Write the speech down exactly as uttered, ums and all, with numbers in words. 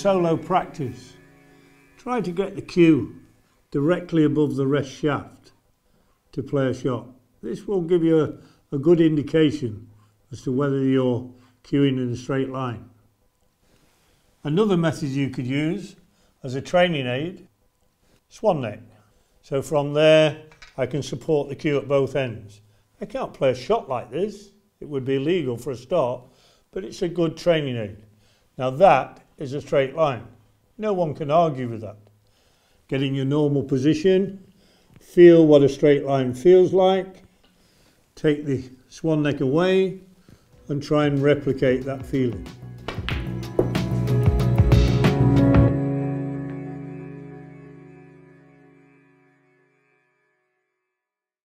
solo practice, try to get the cue directly above the rest shaft to play a shot. This will give you a, a good indication as to whether you're cueing in a straight line. Another method you could use as a training aid, swan neck. So from there I can support the cue at both ends. I can't play a shot like this, it would be illegal for a start, but it's a good training aid. Now that is a straight line. No one can argue with that. Get in your normal position, feel what a straight line feels like, take the swan neck away and try and replicate that feeling.